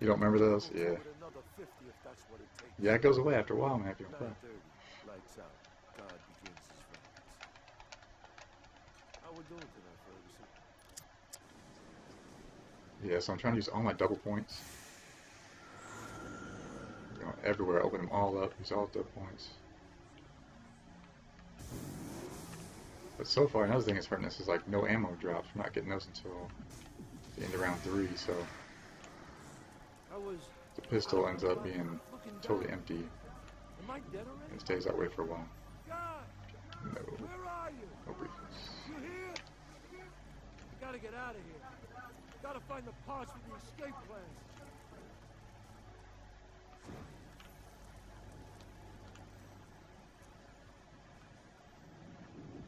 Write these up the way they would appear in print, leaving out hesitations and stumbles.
You don't remember those? Yeah. Yeah, it goes away after a while, man. If you don't play. Yeah, so I'm trying to use all my double points. You know, everywhere, I open them all up, use all double points. But so far, another thing that's hurting us is like no ammo drops. We're not getting those until the end of round 3, so the pistol ends up being totally empty and stays that way for a while. No. No briefness. I gotta get out of here. Gotta find the parts for the escape plan.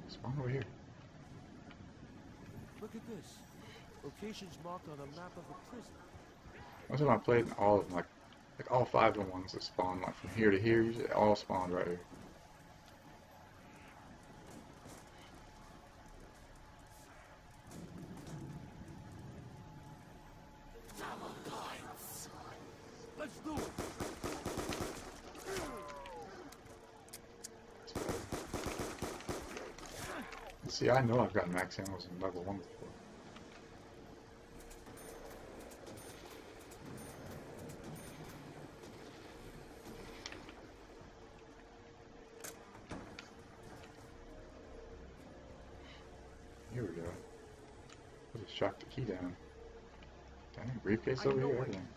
Spawn over here. Look at this. Locations marked on a map of the prison. One time I played in all of them, like all 5 of the ones that spawned, like from here to here, usually all spawned right here. See, I know I've got max ammo in level 1 before. Here we go. I'll just shock the key down. Dang, briefcase over here, everything.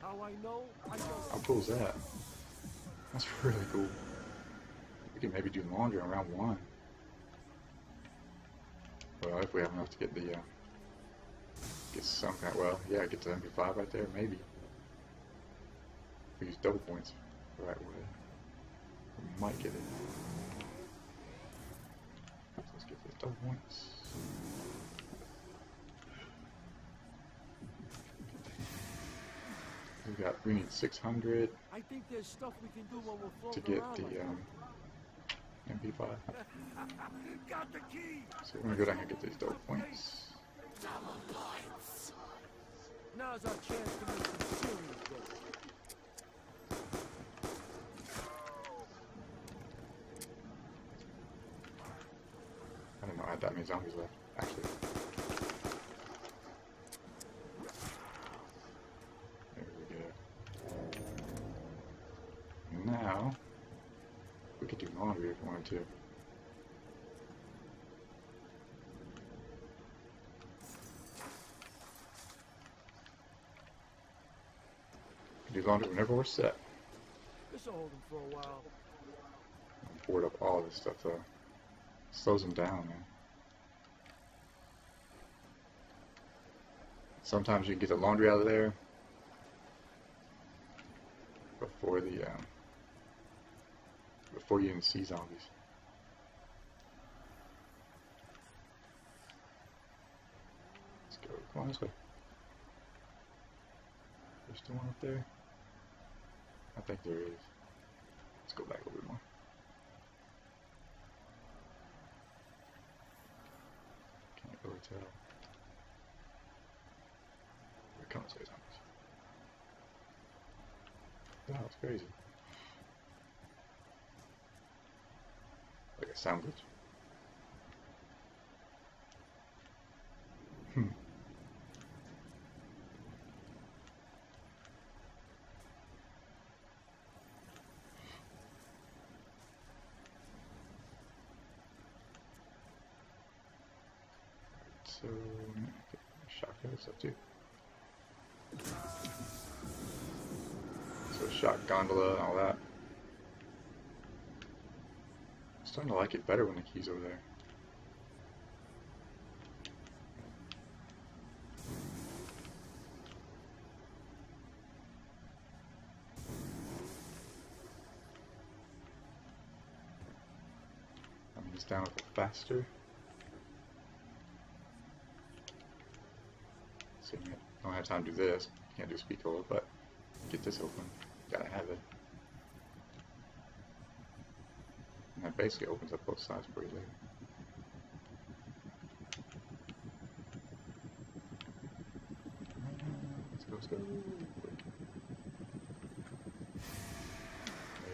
How cool is that? That's really cool. We can maybe do laundry on round 1. Well, if we have enough to get the, get some kind of, well, yeah, get the MP5 right there, maybe. We use double points the right way. We might get it. So let's get the double points. We need 600 to get the, MP5. So we're gonna go down here and get these double points. Now's our chance to make some serious goals. I don't know, I had that many zombies left, actually. There we go. Now we could do laundry if we wanted to. We could do laundry whenever we're set. This'll hold them for a while. I'm bored up all this stuff though. It slows them down, man. Sometimes you can get the laundry out of there before the before you even see zombies. Let's go. Come on this way. There's still one up there? I think there is. Let's go back a little bit more. Can't really tell. Here it comes, there's zombies. Wow, it's crazy. Like a sandwich. So, shotgun is up too. So, shot gondola and all that. I'm starting to like it better when the key's over there. I mean, it's down a little faster. So I don't have time to do this. Can't do Speed Cola, but get this open. Gotta have it. And that basically opens up both sides pretty late. Let's go.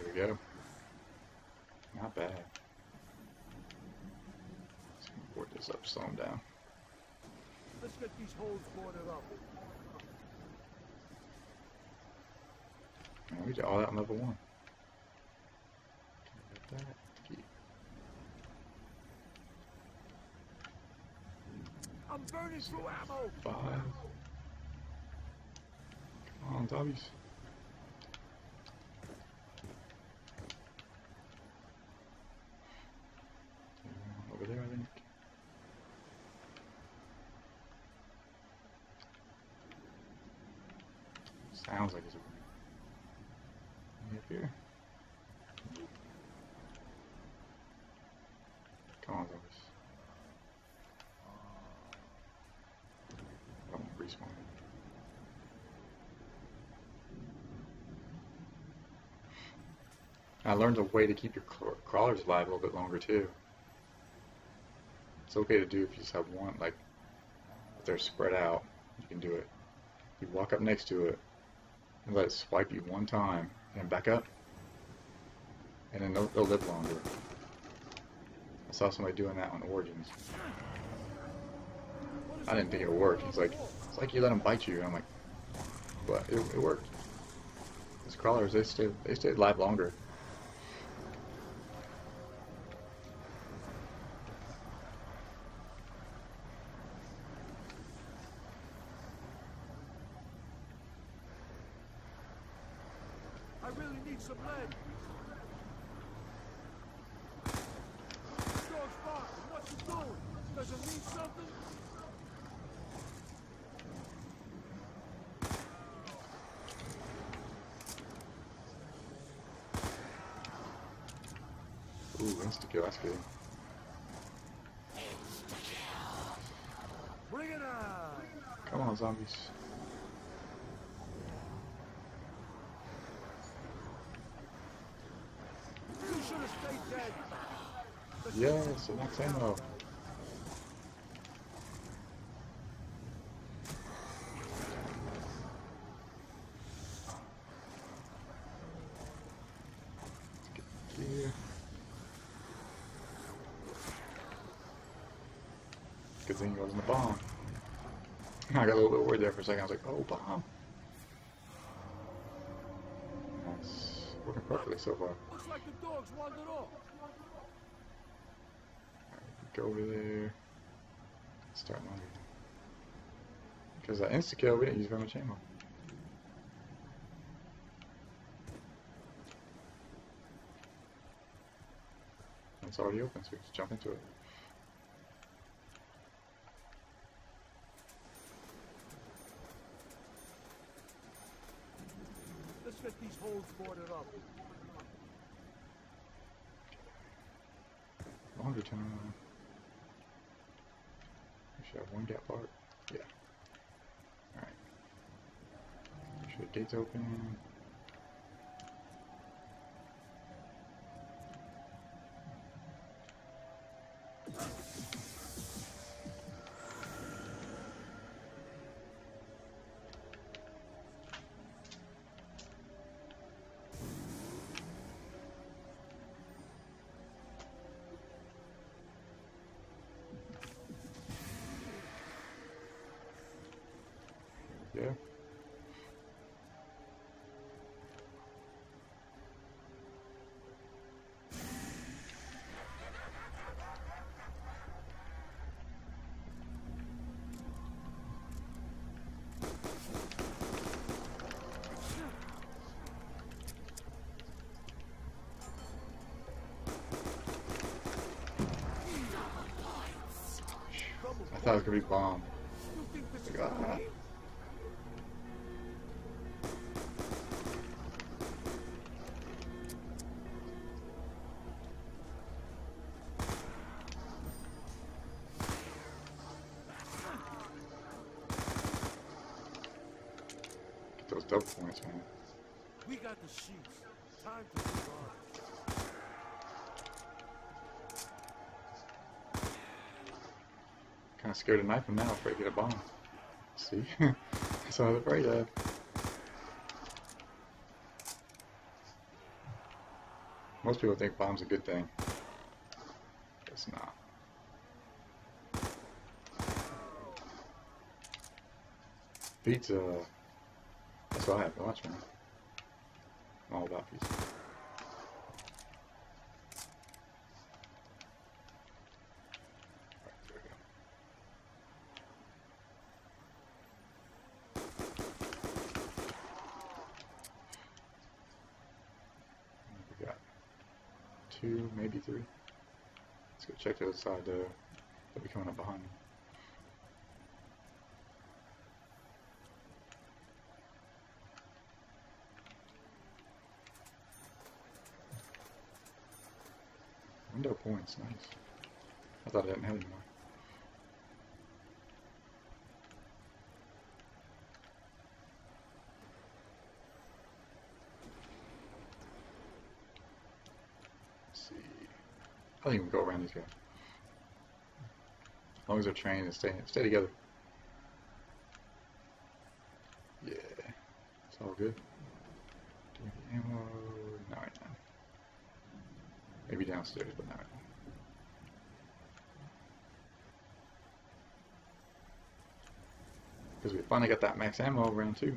There we go. Not bad. Let's board this up, slow them down. Let's get these holes boarded up. We did all that on level 1. Get that. I'm burning through ammo. 5. Come on, Dobbies. Over there, I think. Sounds like it's over. Up here. Come on, Zombies. I'm respawn. I learned a way to keep your crawlers alive a little bit longer, too. It's okay to do if you just have one, like, if they're spread out, you can do it. You walk up next to it and let it swipe you one time. And back up, and then they'll live longer. I saw somebody doing that on Origins. I didn't think it would work. He's like, it's like you let them bite you, and I'm like, but it worked. These crawlers, they stayed alive longer. Ooh, insta kill, that's good. Bring it on! Come on, Zombies. You should have stayed dead. Yes, the next ammo. Thing goes in the bomb. I got a little bit worried there for a second. I was like, oh, bomb. That's working perfectly so far. Looks like the dogs wandered off. Alright, go over there. Start loading. Because that insta kill, we didn't use very much ammo. It's already open, so we just jump into it. Get these holes boarded up. Longer time. We should have one gap part. Yeah. Alright. Make sure the gate's open. Yeah. I thought it was gonna be bomb. I got that. Those double points, man. We got the sheets. Time to move on. Kinda scared a knife him now after I get a bomb. See? some of it right there. Most people think bombs a good thing. Guess not. Pizza. That's what I have to watch, man. I'm all about pizza. Maybe three. Let's go check the other side though. They'll be coming up behind me. Window points, nice. I thought I didn't have any more. I don't even go around these guys. As long as they're trained and stay together. Yeah, it's all good. Do we have ammo? No, right now. Maybe downstairs, but not right now. Because we finally got that max ammo round two.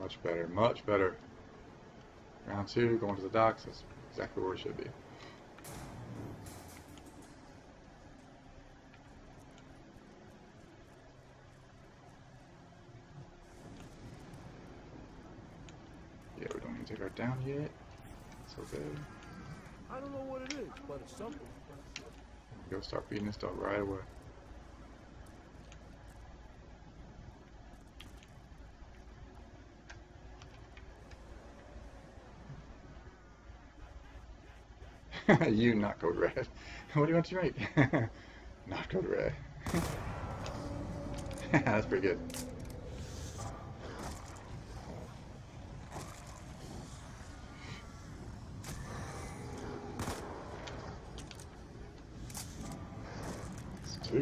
Much better, much better. Round two, going to the docks, that's exactly where it should be. Yeah, we don't need to take her down yet. It's okay. I don't know what it is, but it's something. Go start feeding this dog right away. You not code red. What do you want to write? Not code red. That's pretty good. It's two.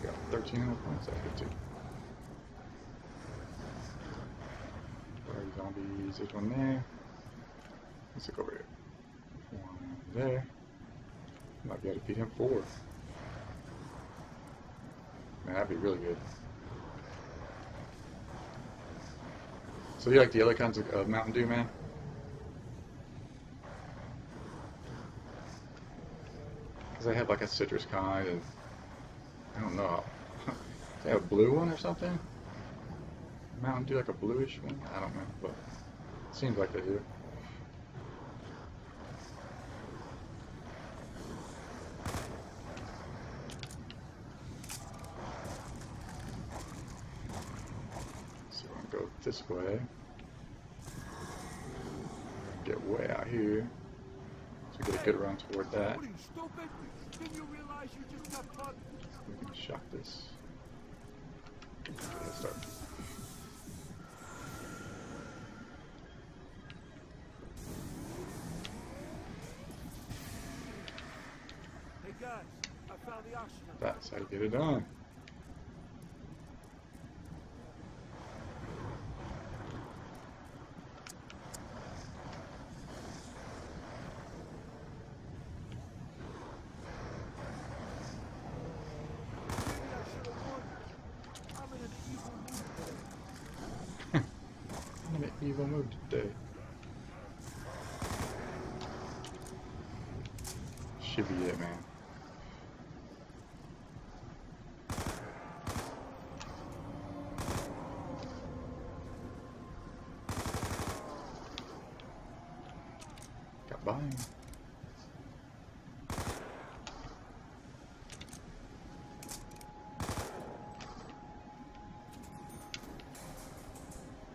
We got 1300 points after two. Zombies, there's one there. Let's look over here. One there. Might be able to feed him four. Man, that'd be really good. So you like the other kinds of Mountain Dew, man? Because they have like a citrus kind and I don't know. They have a blue one or something? Mountain Dew, like a bluish one? I don't know, but it seems like they do. So I'm gonna go this way. Get way out here. So get a good run toward that. We can shock this. Let's start. That's how you get it done. I'm in an evil mood today. Should be it, man. Bye.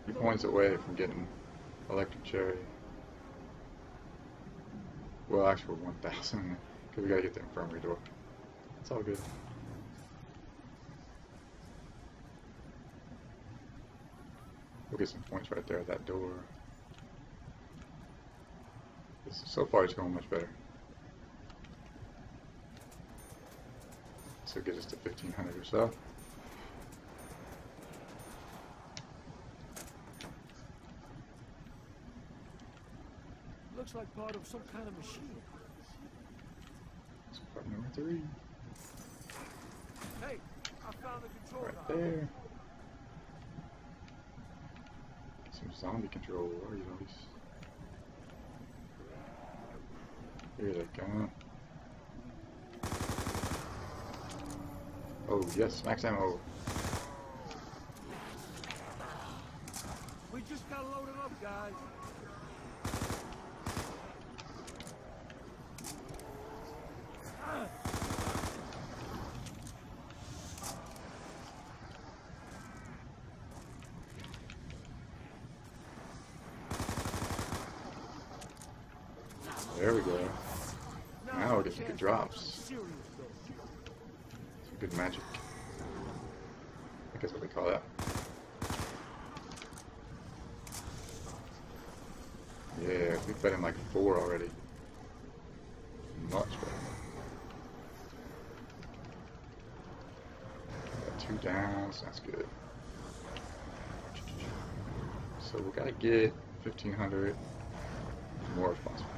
He points away from getting Electric Cherry. Well, actually, 1,000, because we gotta get the infirmary door. It's all good. We'll get some points right there at that door. This, so far, it's going much better. So get us to 1,500 or so. Looks like part of some kind of machine. That's part number 3. Hey, I found the control right there. Some zombie control, or you know, here they come. Oh yes, max ammo. We just got loaded up, guys. There we go. Now we're getting good drops. Some good magic. I guess what we call that. Yeah, we've fed him like 4 already. Much better. Got 2 down, sounds good. So we gotta get 1,500 more if possible.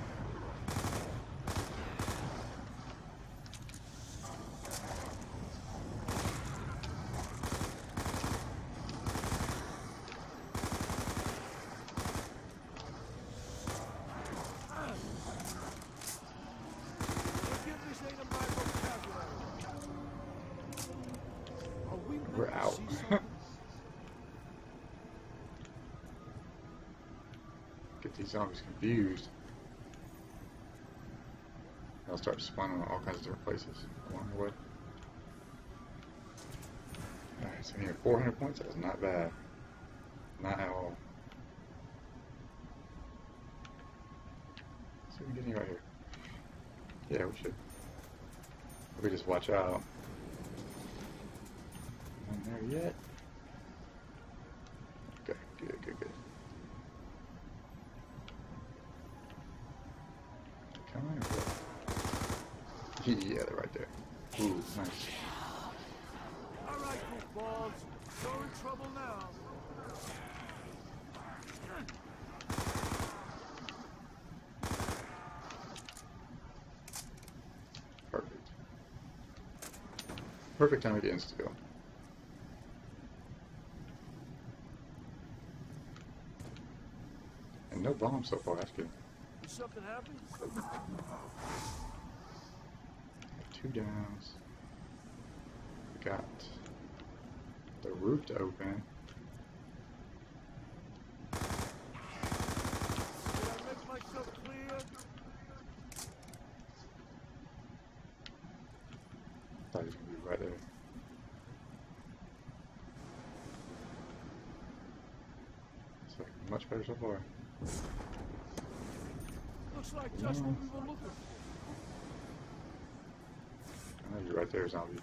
We're out. Get these zombies confused. They'll start spawning in all kinds of different places along the way. Alright, so here 400 points, that's not bad. Not at all. Let's see if we can get any right here. Yeah, we should. If we just watch out. There yet. Okay, good, good, good. Come on. Yeah, they're right there. Ooh, nice. All right, footballs. You're in trouble now. Perfect. Perfect time to get insta-go. No bomb so far, that's good. Did something happen? 2 downs. We got the roof to open. Did I make myself clear? I thought he was going to be right there. It's like much better so far. Looks like just what we were looking for. You're right there, zombie.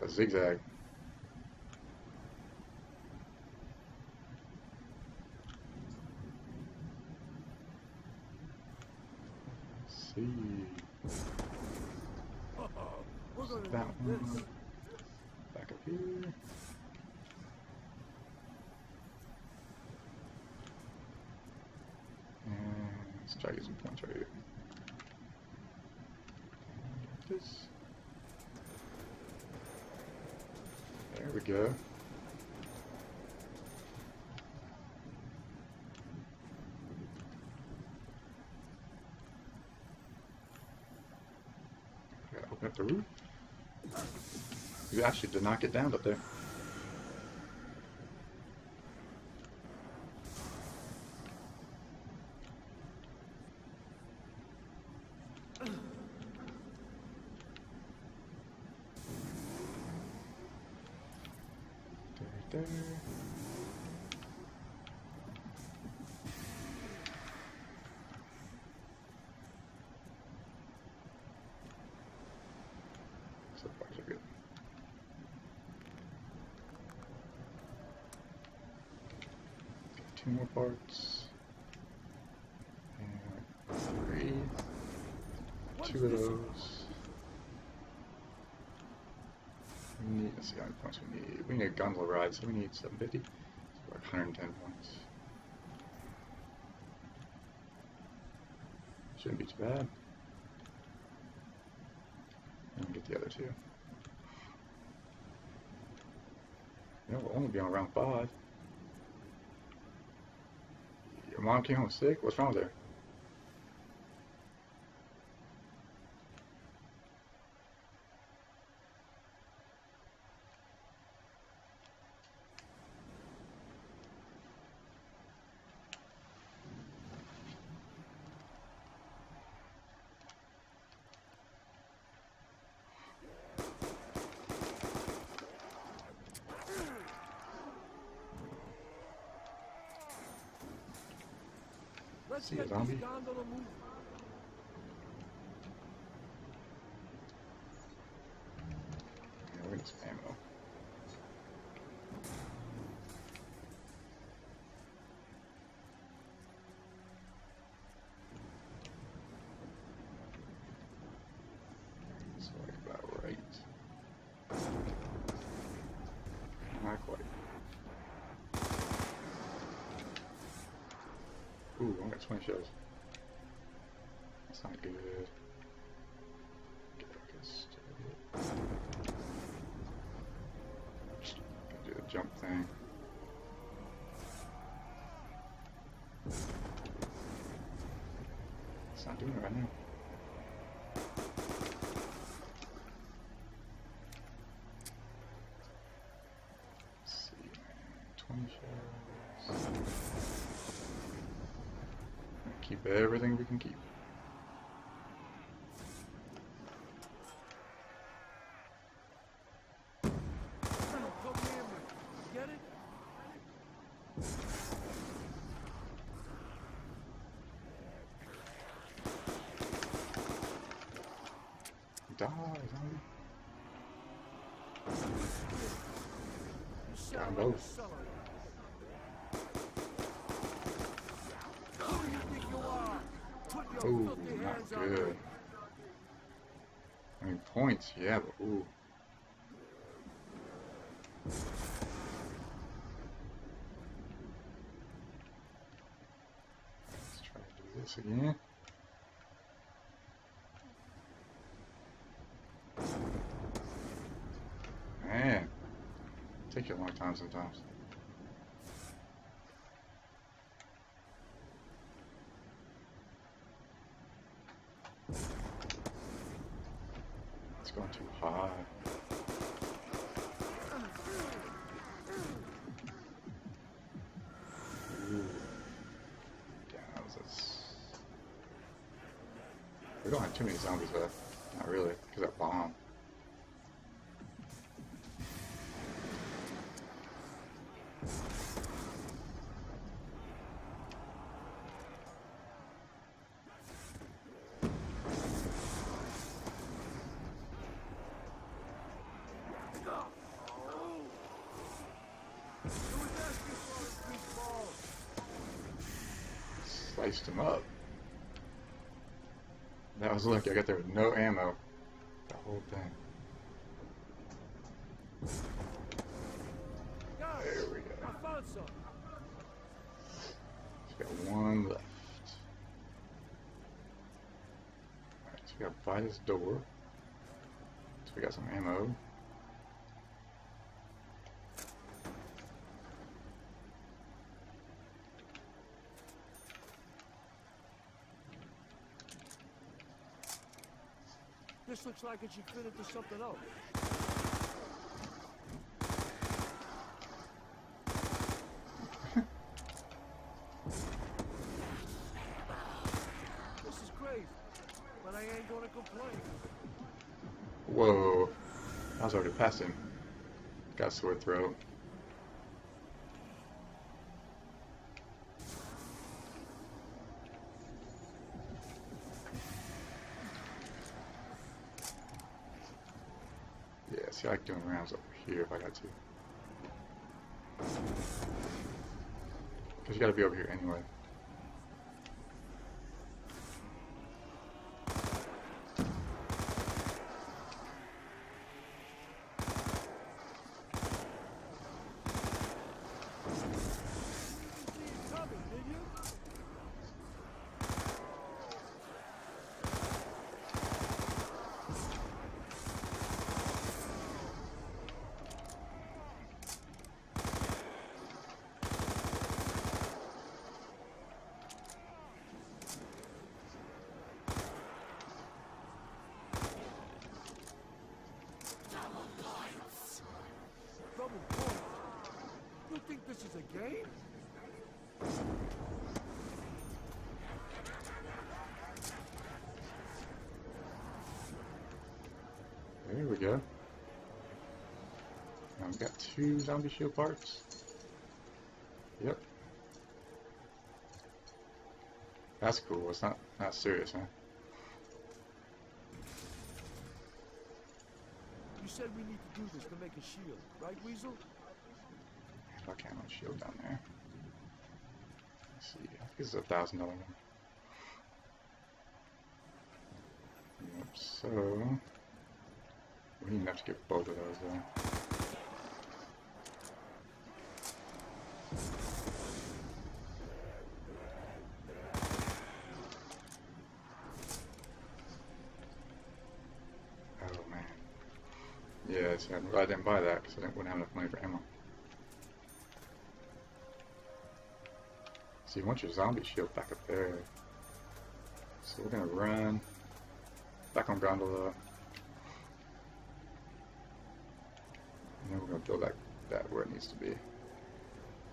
Got a zigzag. Let's see. We're gonna do that one. Back up here. Let's try to get some points right here. This. There we go. Gotta open up the roof. We actually did not get down up there. more parts. And 3, 2 of those. We need, let's see how many points we need. We need a gondola ride, so we need 750. So like 110 points. Shouldn't be too bad. And we'll get the other 2. You know, we'll only be on round 5. Your mom came home sick? What's wrong with her? See a zombie? Yeah, we're gonna spam it all. That's like about right. Not quite. Ooh, I got 20 shells. That's not good. Get focused. Gotta do the jump thing. It's not doing it right now. Let's see, 20 shells. Keep everything we can keep. Die, zombie. Got both. Ooh, not good. I mean, points, yeah, but ooh. Let's try to do this again. Man, it takes you a long time sometimes. It's going too high. Ooh. Damn, that's... We don't have too many zombies left. Not really, because that bomb. Sliced him up. That was lucky. I got there with no ammo. The whole thing. There we go. Just got 1 left. Alright, so we gotta buy this door. So we got some ammo. This looks like it should fit into something else. This is crazy, but I ain't gonna complain. Whoa. I was already past him. Got a sore throat. See, I like doing rounds over here if I got to. There's gotta be over here anyway. This is a game? There we go. Now we've got 2 zombie shield parts. Yep. That's cool. It's not serious, huh? You said we need to do this to make a shield, right, Weasel? I can't have a shield down there. Let's see, I think this is a $1,000 one. Yep, so we didn't have to get both of those though. Oh man. Yeah, so I'm glad I didn't buy that because I wouldn't have enough money for ammo. So you want your zombie shield back up there. So we're gonna run back on Gondola. And then we're gonna build that where it needs to be.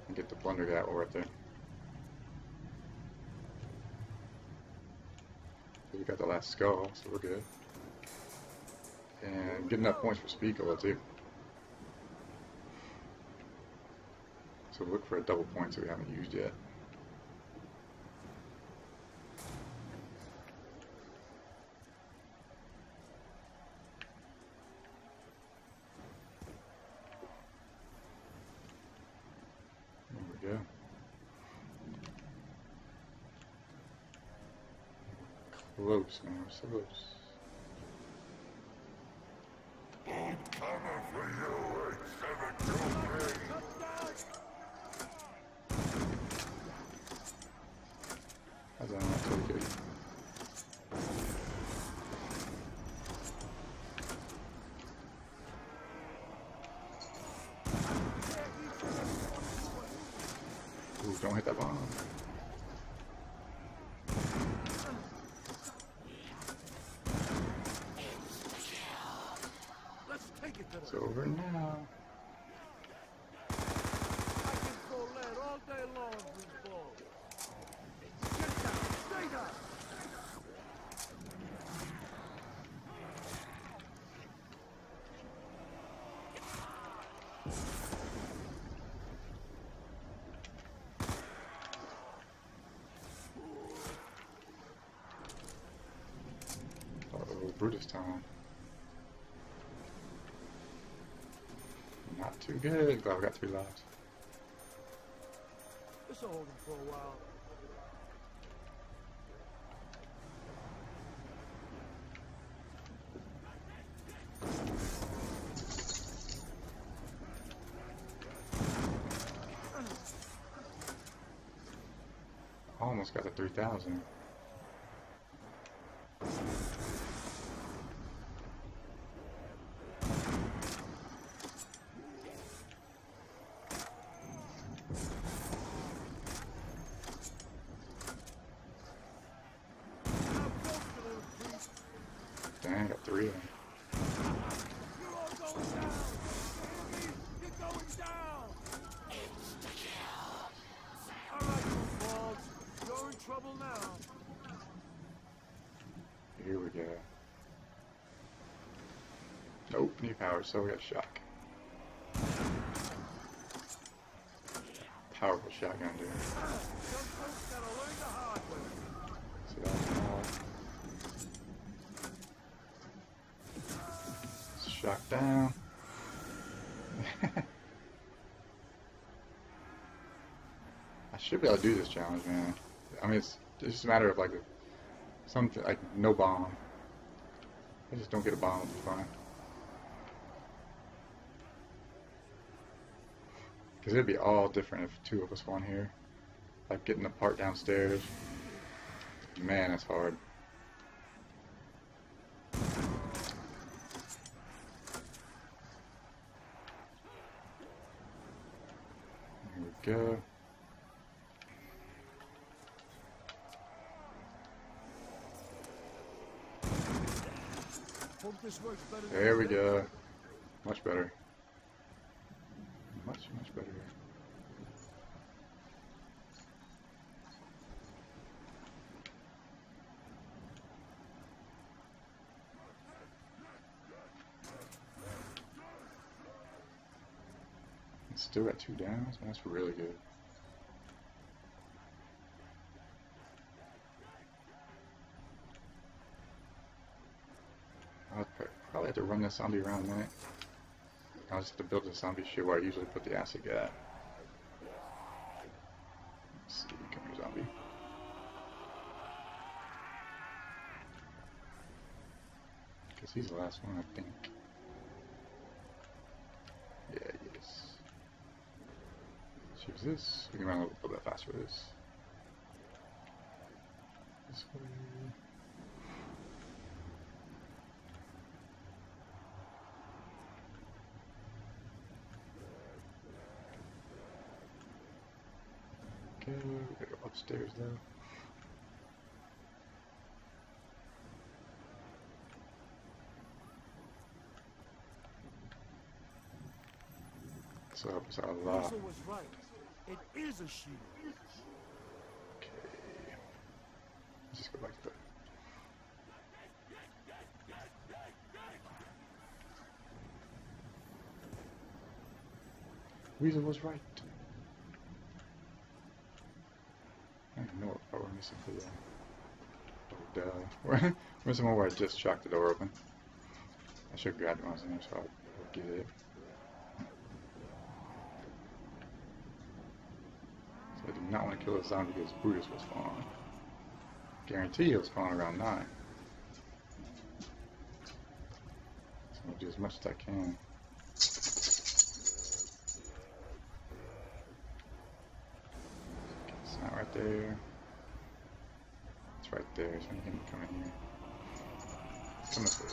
And get the Blundergat right there. So we got the last skull, so we're good. And get enough points for Speed Cola too. So look for a double point that we haven't used yet. Close, man. We're so close. I'm coming for you. It's never too late. That's not so good. Ooh, don't hit that bomb. It's over now. I can throw lead all day long with the ball. Get down, stay down. Uh-oh, Brutus time. Not too good. Glad we got 3 lives. This will hold him for a while. Almost got the 3,000. Dang, I got 3 of them. You're all going down! You're going down! It's the kill! Alright, you balls. You're in trouble now. Here we go. Nope, new power, so we got shock. Powerful shotgun, dude. So that's all. Shock down. I should be able to do this challenge, man. I mean, it's just a matter of like something like no bomb. I just don't get a bomb, which is fine. Because it'd be all different if two of us won here. Like getting the part downstairs. Man, that's hard. There we go. There we go. Much better. Much, much better. It's still got two downs. Man, that's really good. I'll probably have to run that zombie around a minute. I'll just have to build the zombie shit where I usually put the acid guy. Let's see, come here, zombie. Because he's the last one, I think. Yeah, he is. Let's use this. We can run a little bit faster with this. This way. Okay, we gotta go upstairs now. So help us out a lot. Right. It is a shield. Okay. Let's just go back to that. Weasel was right. We're missing one where I just shocked the door open. I should grab it when I was in there, so I'll get it. So I did not want to kill a zombie because Brutus will spawn. Guarantee he'll spawn around 9. So I'm going to do as much as I can. It's not right there. Right there, so you can come in here. Come up with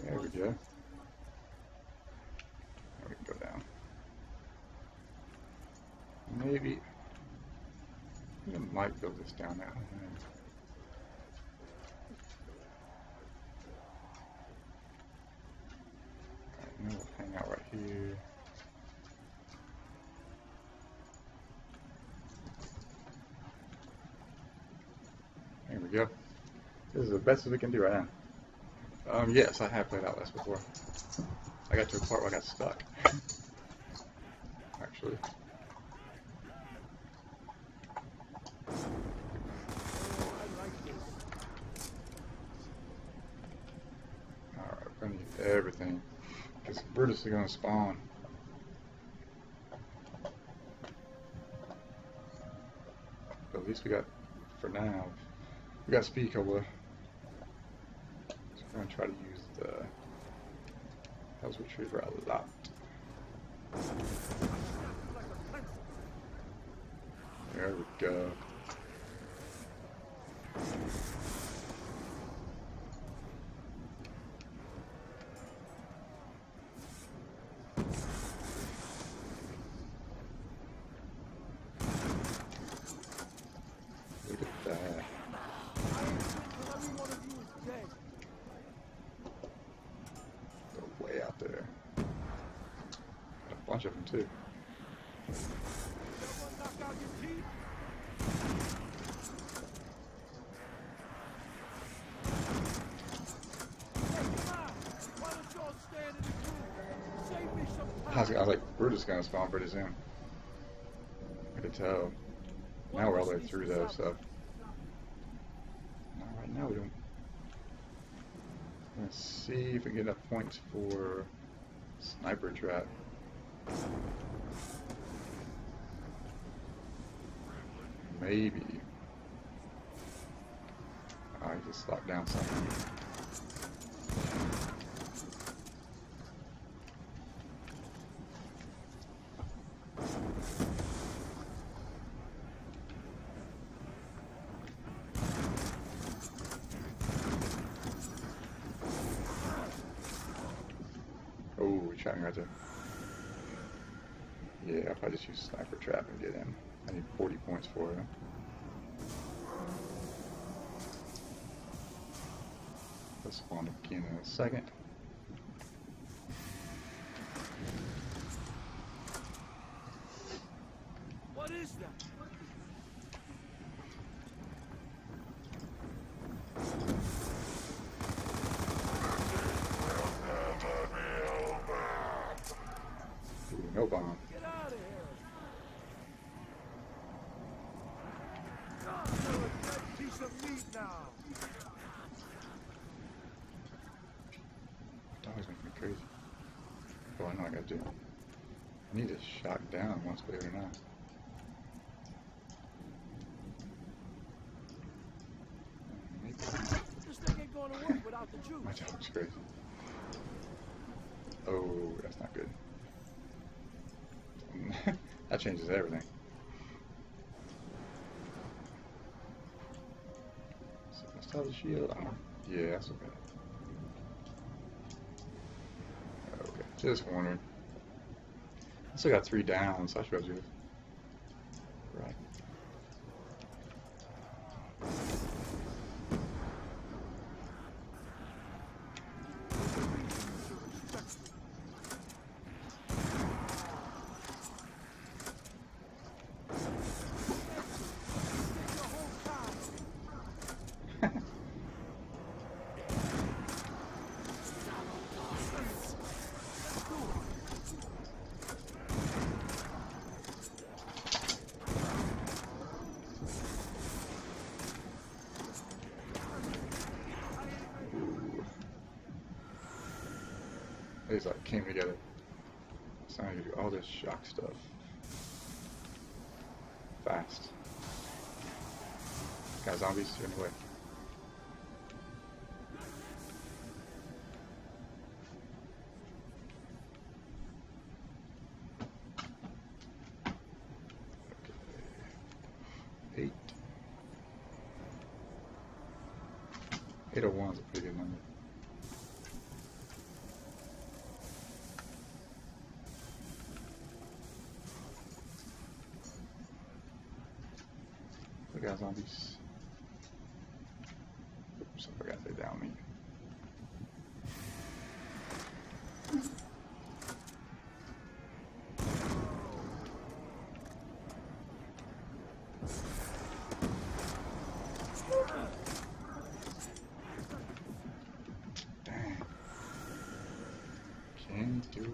that. There we go. Now we can go down. Maybe. I might build this down now. Alright, now we'll hang out right here. Go. This is the best that we can do right now. Yes, I have played Outlast before. I got to a part where I got stuck. Actually. Alright, we're going to need everything. Because Brutus is going to spawn. But at least we got, for now, we got Speed Cola, so we're going to try to use the Hell's Retriever a lot. There we go. Of them too. I was like, Brutus is gonna spawn pretty soon. I could tell. Now we're all the way through though, so. Not right now, we don't. Let's see if we can get enough points for Sniper trap. Maybe. I just locked down something. Oh, we're trying right there. Yeah, if I just use sniper trap and get in. I need 40 points for it. Let's spawn again in a second. What is that? Ooh, no bomb. I need to shot down once way or not. This thing ain't going to work without the juice. My dog's crazy. Oh, that's not good. That changes everything. So let's tell the shield. Yeah, that's okay. Okay, just wondering. I still got 3 down, so I should do it. Right. They like came together. So I need to do all this shock stuff fast. Got zombies in the way. Okay. 8. 801 is a pretty good number. Zombies. Oops, I forgot they down me. Dang. Can't do it.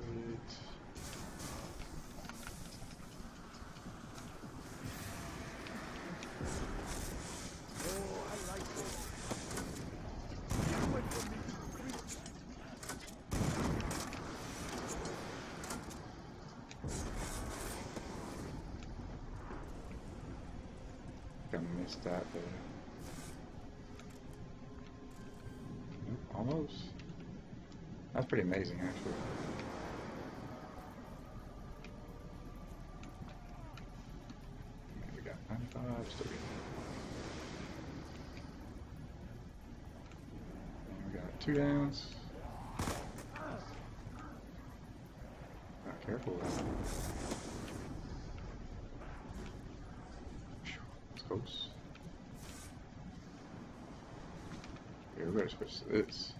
That there. Almost. That's pretty amazing, actually. We got 95, still good. We got 2 downs. Not careful. It's close. Okay, we better switch to this.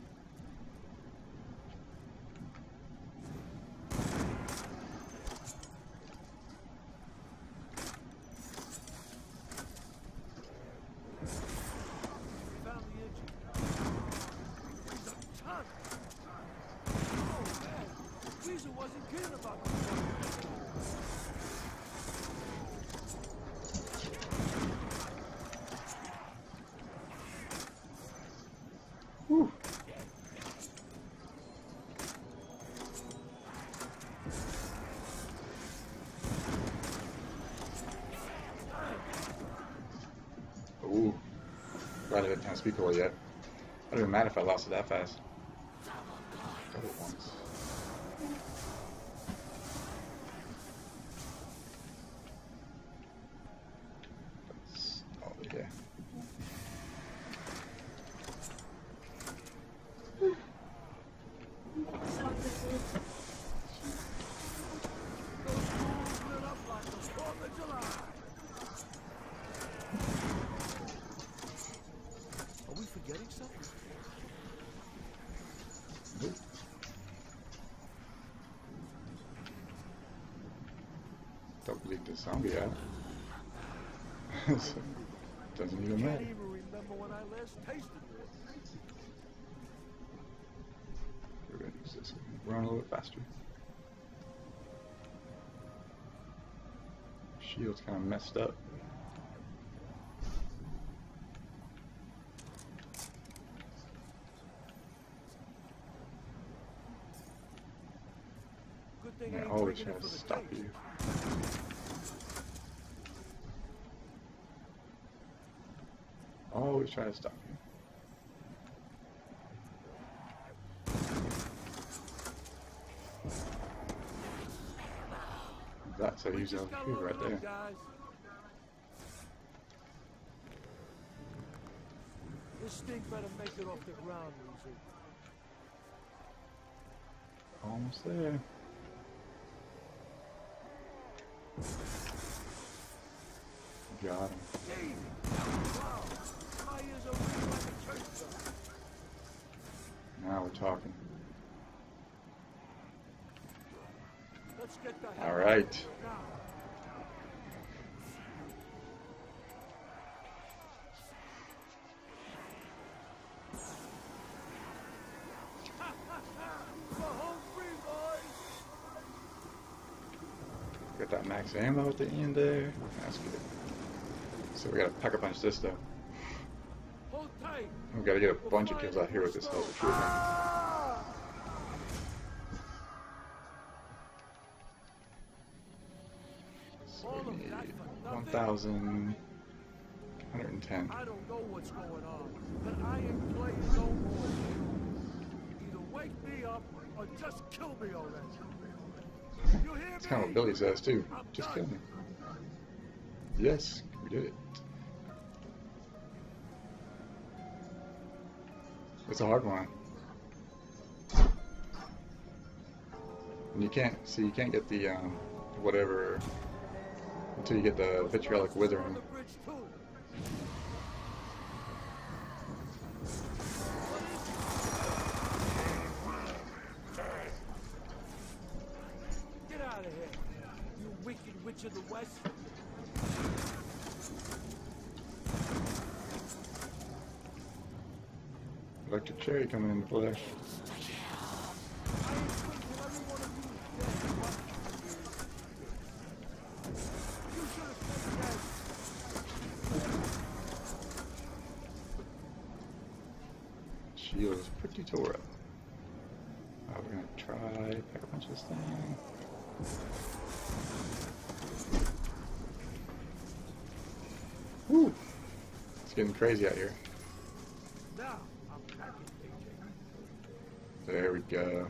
Ooh. Glad I didn't have Speed Cola yet. I would've been mad if I lost it that fast. Got it once. Don't believe the zombie out. Doesn't even matter. I can't even remember when I last tasted this. We're gonna use this. Run a little bit faster. Shield's kind of messed up. They're always trying to stop you. Always trying to stop you. That's a huge LQ right there. This thing better make it off the ground, Lucy. Almost there. Got him. Now we're talking. All right. Got that max ammo at the end there. That's good. So we gotta pack a bunch of this stuff. We gotta get a bunch of kills out here with this Hell's Retriever. So we need 1,110. I don't know what's going on, but I ain't playing no more. Either wake me up or just kill me already. You hear me? That's kind of what Billy says too. Just kill me. Yes, we did it. It's a hard one. And you can't see, you can't get the whatever until you get the Vitriolic Withering. Get out of here, you wicked witch of the west. Electric Cherry coming in the flesh. Shield is pretty tore up. We're gonna try pack a bunch of this thing. Woo! It's getting crazy out here. There we go.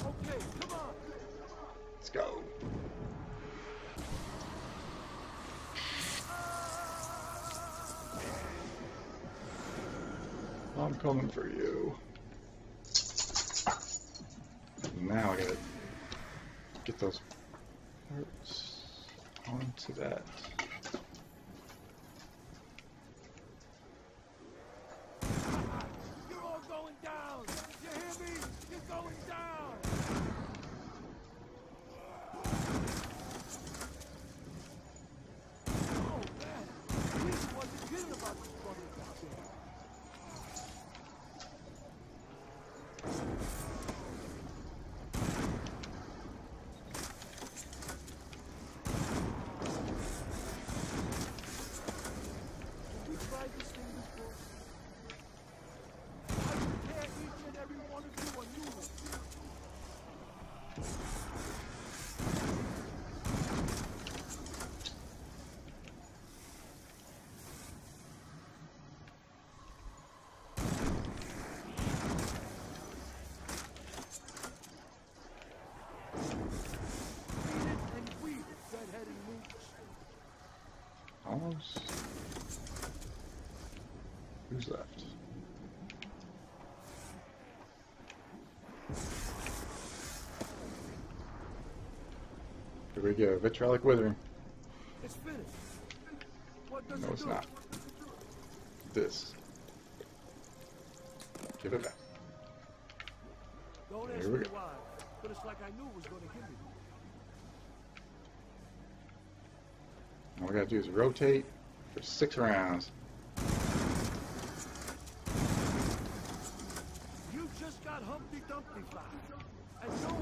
Okay, come on. Let's go. I'm coming for you. Now I gotta get those parts onto that. Who's left? Here we go, Vitriolic Withering. It's finished. What does no, it's not. This. Give it back. Don't ask me why, but it's like I knew it was going to give you. All we gotta do is rotate for 6 rounds. You just got Humpty Dumpty fly, and so was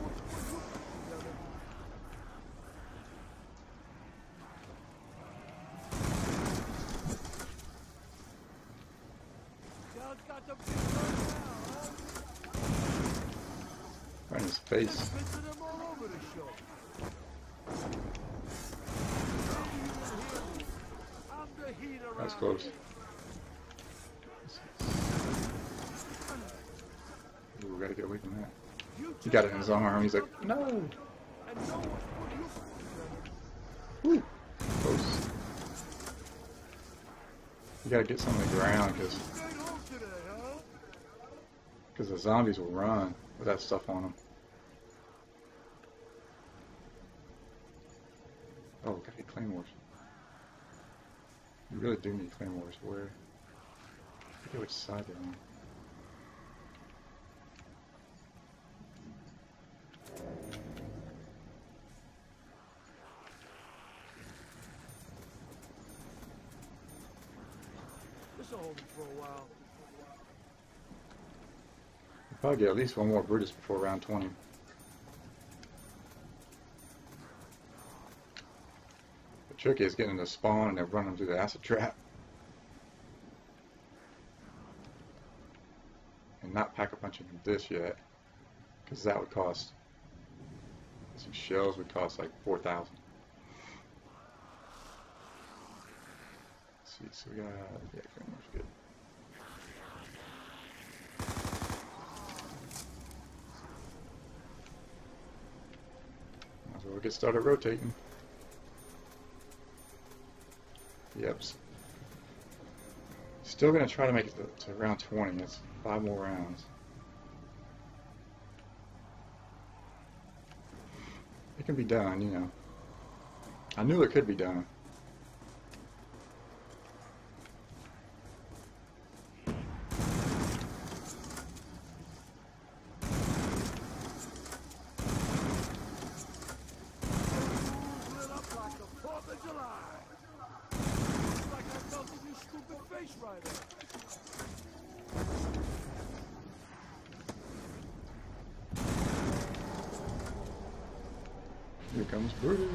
on his face. That's close. Ooh, we gotta get away from that. He got it in his own arm. He's like, no. Ooh, close. You gotta get something to ground because the zombies will run with that stuff on them. Oh, gotta get Clam Wars. You really do need Clam Wars. Where? I forget which side they're on. This'll hold them for a while. Probably get at least one more Brutus before round 20. The trick is getting to spawn and then running through the acid trap. And not pack a punch into this yet, because that would cost, some shells would cost like 4,000. Let's see, so we got, yeah, Clam Wars good. We'll get started rotating. Yep. Still going to try to make it to round 20. That's 5 more rounds. It can be done, you know. I knew it could be done. Here comes Brutus.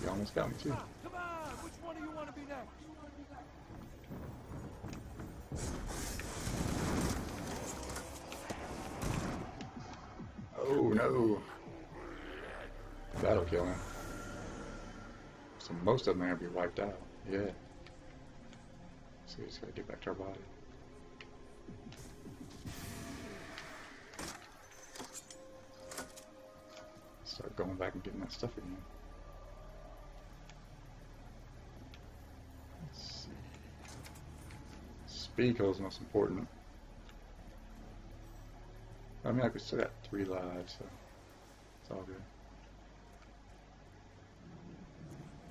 He almost got me too. Come on, which one do you want to be next? Oh no. That'll kill him. So most of them are going to be wiped out. Yeah. So we just got to get back to our body. Start going back and getting that stuff again. Let's see. Speed Cola is most important. I mean, I could still have 3 lives, so it's all good.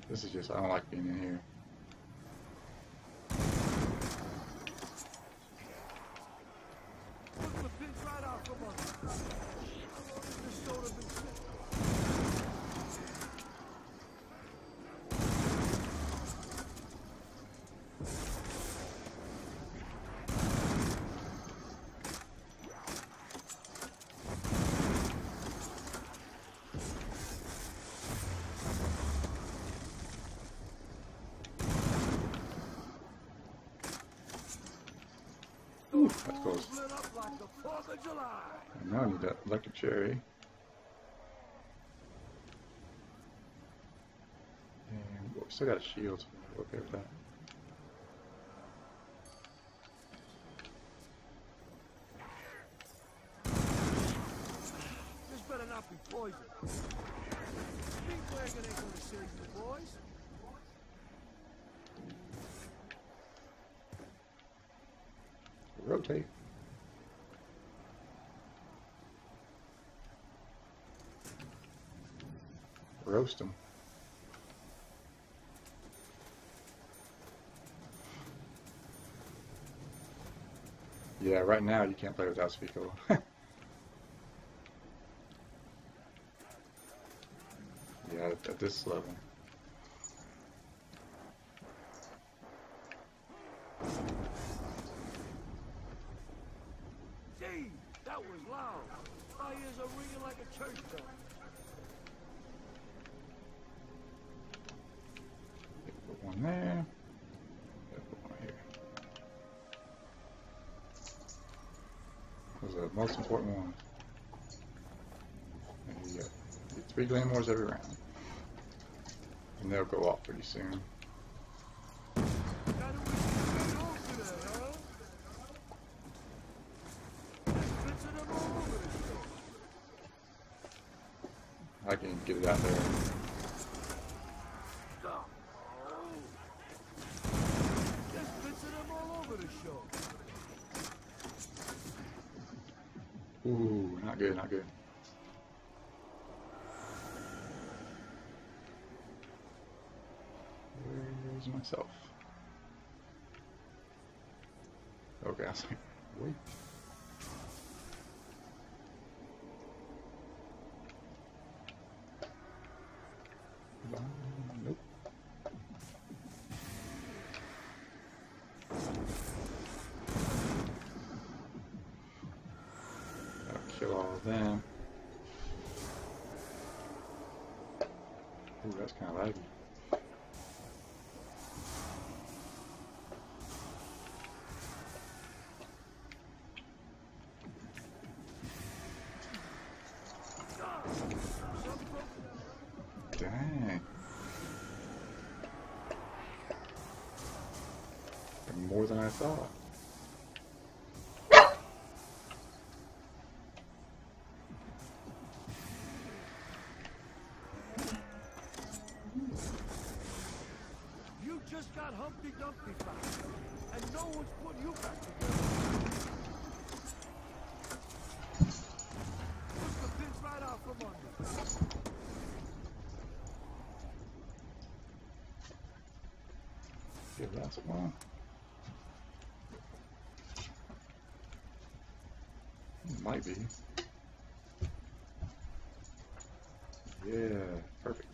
This is just, I don't like being in here. That's close. And now I need that Electric Cherry. And we still got a shield, so we're okay with that. Just poison. Speed wagon ain't gonna save you, boys. Rotate. Roast them. Yeah, right now you can't play without Speed Cola. Yeah, at this level. Gee, that was loud. My ears are ringing like a church bell. Put one there. The most important one. And you got 3 Clam Wars every round. And they'll go off pretty soon. I can get it out there. Ooh, not good, not good. Where's myself? Okay, I was like, wait. Nope. Kill all of them. Ooh, that's kind of laggy. Dang. More than I thought. Just got Humpty Dumpty back, and no one's put you back together. Push the pins right out from under. Give that one. Might be. Yeah, perfect.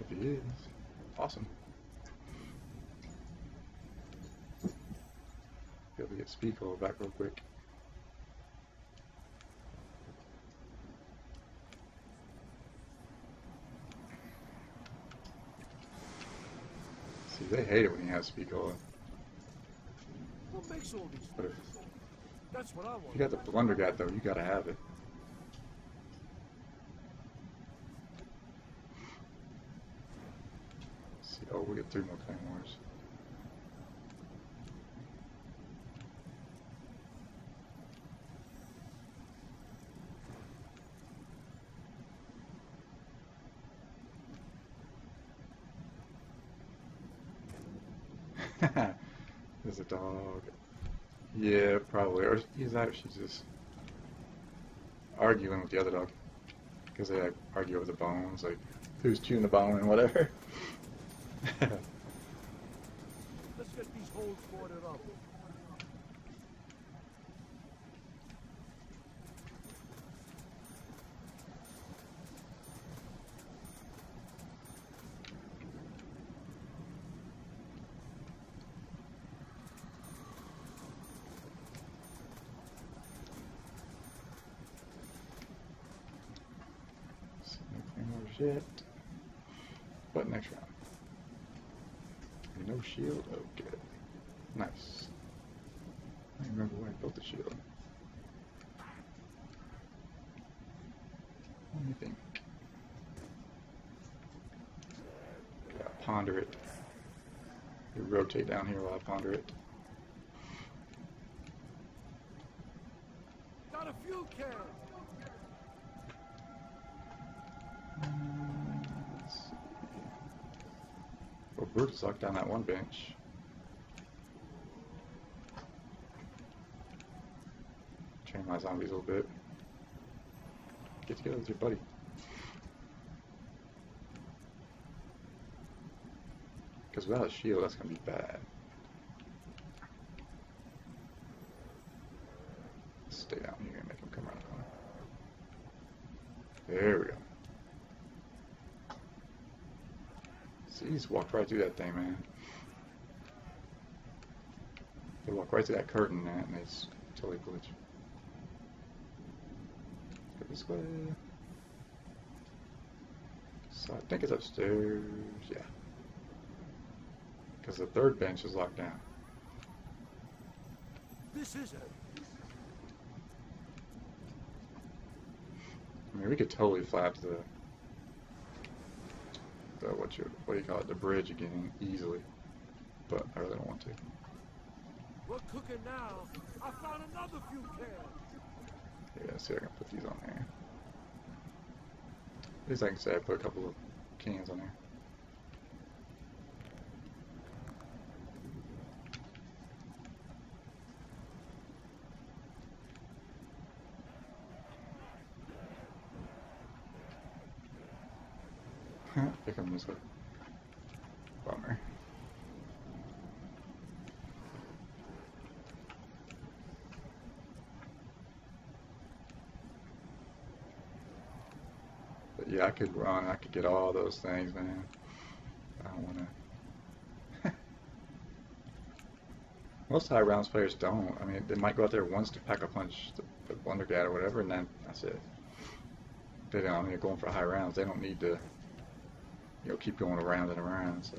If he is, awesome. Be able to get Speed Cola back real quick. See, they hate it when he has Speed Cola. What makes all these things? That's what I want. You got the Blundergat though, you gotta have it. Oh, we get 3 more Clam Wars. There's a dog. Yeah, probably. Or he's actually just arguing with the other dog. Because they like, argue over the bones, like who's chewing the bone and whatever. Let's get these holes boarded up. See, nothing more shit. But next round. No shield? Okay. Nice. I don't remember where I built the shield. Let me think. Yeah, ponder it. You rotate down here while I ponder it. Got a fuel can! Oh, Brutus sucked on that one bench. Train my zombies a little bit. Get together with your buddy. Because without a shield, that's going to be bad. Stay down here and make him come around the corner. There we go. See, he just walked right through that thing, man. They walk right through that curtain, man, and they just totally glitch. Go this way. So I think it's upstairs. Yeah. Because the third bench is locked down. This is it. I mean, we could totally fly up to the what do you call it, the bridge again easily, but I really don't want to. We're cooking now. I found another few cans. Yeah, see, I can put these on there. At least I can say I put a couple of cans on there. They come this way. Bummer. But yeah, I could run. I could get all those things, man. I don't want to. Most high rounds players don't. I mean, they might go out there once to pack a punch, the Blundergat or whatever, and then that's it. They don't. I mean, they're going for high rounds. They don't need to. You'll keep going around and around, so.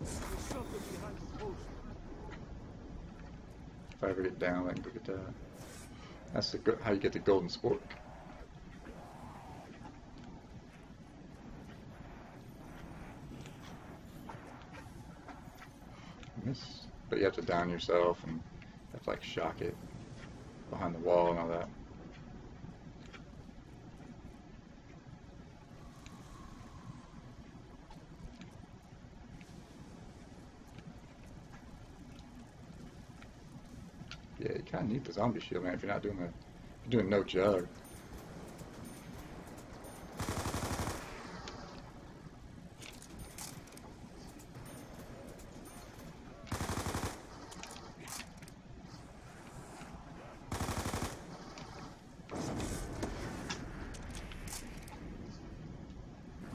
If I ever get down, I can go get that. That's how you get the golden spork. Miss. But you have to down yourself and you have to like shock it behind the wall and all that. Yeah, you kind of need the zombie shield, man, if you're not doing that. You're doing no jug.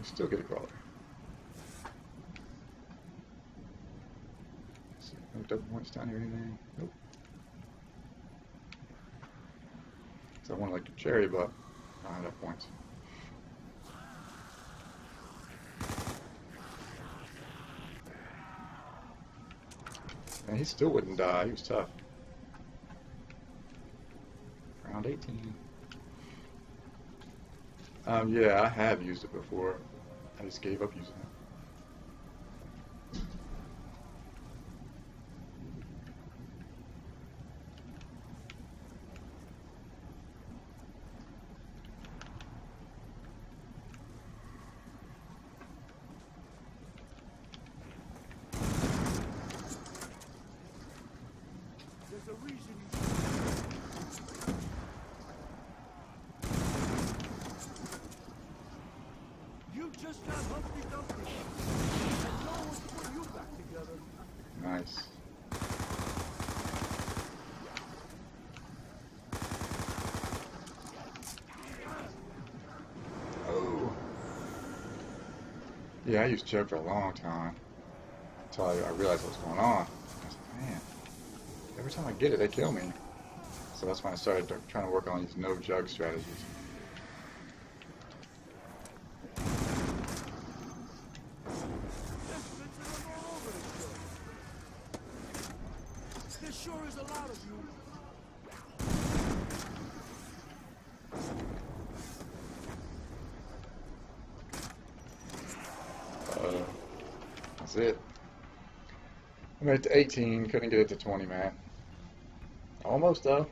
Still get a crawler. See, no double points down here or anything. Nope. So I want like a cherry, but not enough points. And he still wouldn't die. He was tough. Round 18. Yeah, I have used it before. I just gave up using it. There's a reason you just got Humpty Dumpty. And no one's put you back together. Nice. Oh. Yeah, I used Chug for a long time. Until I realized what was going on. I was like, man, every time I get it, they kill me. So that's when I started trying to work on these no jug strategies. That's it. I made it to 18, couldn't get it to 20, man. Almost, though.